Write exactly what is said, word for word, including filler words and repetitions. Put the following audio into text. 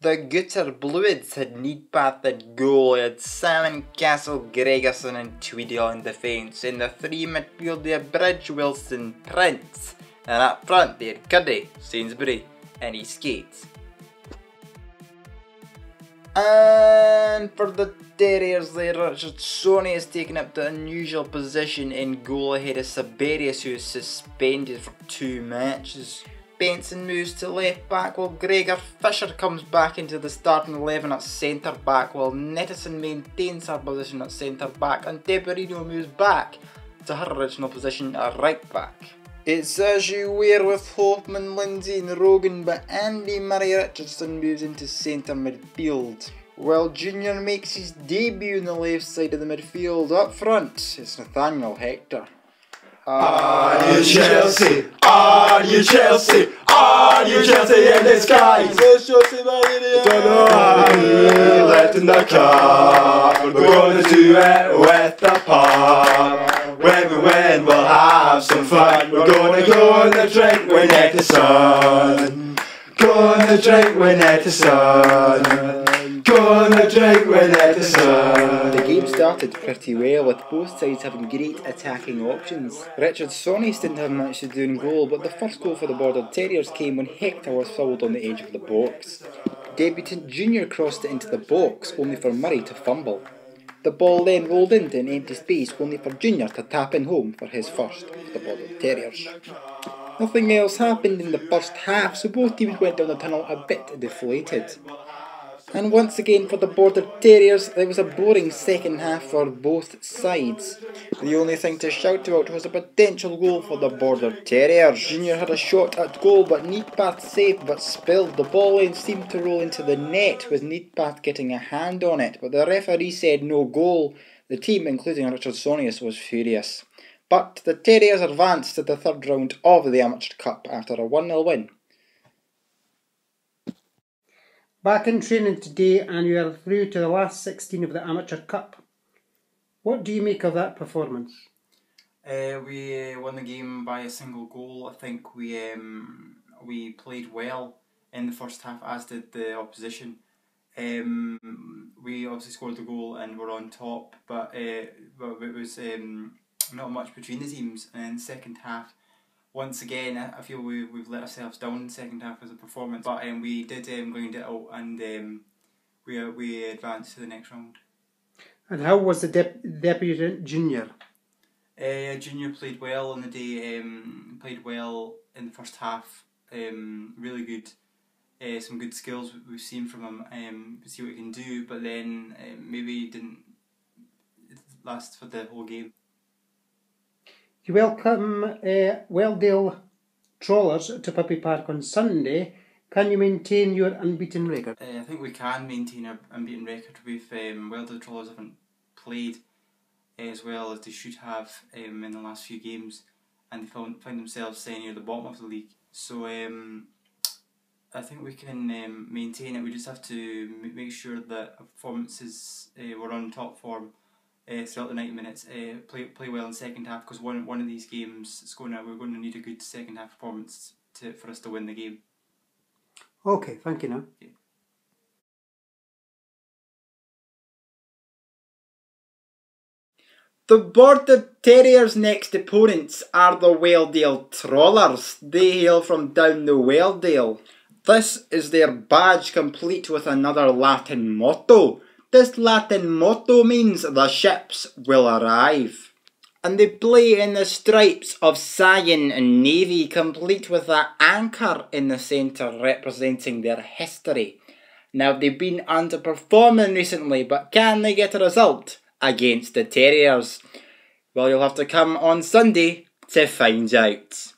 The Gutterbluids had Needpath at goal, they had Salmon Castle, Gregerson and Tweedie in defence. In the three midfield they had Bridge, Wilson, Prince, and up front they had Cuddy, Sainsbury and Eastgate. And for the Terriers there, Richardsonius has taken up the unusual position in goal ahead of Saberius, who is suspended for two matches. Benson moves to left back while Gregor Fisher comes back into the starting eleven at centre back, while Nettison maintains her position at centre back and Teperino moves back to her original position at right back. It's as you were with Hoffman, Lindsay and Rogan, but Andy Murray-Richardson moves into centre midfield, while Junior makes his debut on the left side of the midfield. Up front, it's Nathaniel Hector. Are you Chelsea? Are you Chelsea? Are you Chelsea in the skies? It's Chelsea by the don't know how many left in the car. We're gonna do it with the pub. When we win, we'll have some fun. We're gonna go on the drink with Nettison. Go on the drink with Nettison. Go on the drink with Nettison. The game started pretty well, with both sides having great attacking options. Richardsonius didn't have much to do in goal, but the first goal for the Border Terriers came when Hector was fouled on the edge of the box. Debutant Junior crossed it into the box, only for Murray to fumble. The ball then rolled into an empty space, only for Junior to tap in home for his first of the Border Terriers. Nothing else happened in the first half, so both teams went down the tunnel a bit deflated. And once again for the Border Terriers, there was a boring second half for both sides. The only thing to shout about was a potential goal for the Border Terriers. Junior had a shot at goal, but Needpath saved but spilled. The ball and seemed to roll into the net, with Needpath getting a hand on it, but the referee said no goal. The team, including Richardsonius, was furious. But the Terriers advanced to the third round of the Amateur Cup after a one nil win. Back in training today, and you are through to the last sixteen of the Amateur Cup. What do you make of that performance? Uh, we uh, won the game by a single goal. I think we um, we played well in the first half, as did the opposition. Um, we obviously scored the goal and were on top, but uh, but it was um, not much between the teams. And in the second half, once again, I feel we, we've let ourselves down in the second half as a performance, but um, we did um, grind it out and um, we, uh, we advanced to the next round. And how was the dep debutant Junior? Uh, Junior played well on the day, um, played well in the first half, um, really good, uh, some good skills we've seen from him, um, see what he can do, but then uh, maybe didn't last for the whole game. You welcome uh, Welldale Trawlers to Puppy Park on Sunday. Can you maintain your unbeaten record? Uh, I think we can maintain our unbeaten record. We've um, Welldale Trawlers haven't played as well as they should have um, in the last few games, and they found, find themselves uh, near the bottom of the league. So um, I think we can um, maintain it. We just have to make sure that our performances uh, were on top form Uh, throughout the ninety minutes, uh, play play well in second half, because one one of these games it's going to, we're going to need a good second half performance to for us to win the game. Okay, thank you now. Yeah. The Border Terriers' next opponents are the Welldale Trawlers. They hail from down the Welldale. This is their badge, complete with another Latin motto. This Latin motto means the ships will arrive. And they play in the stripes of cyan and navy, complete with an anchor in the centre representing their history. Now, they've been underperforming recently, but can they get a result against the Terriers? Well, you'll have to come on Sunday to find out.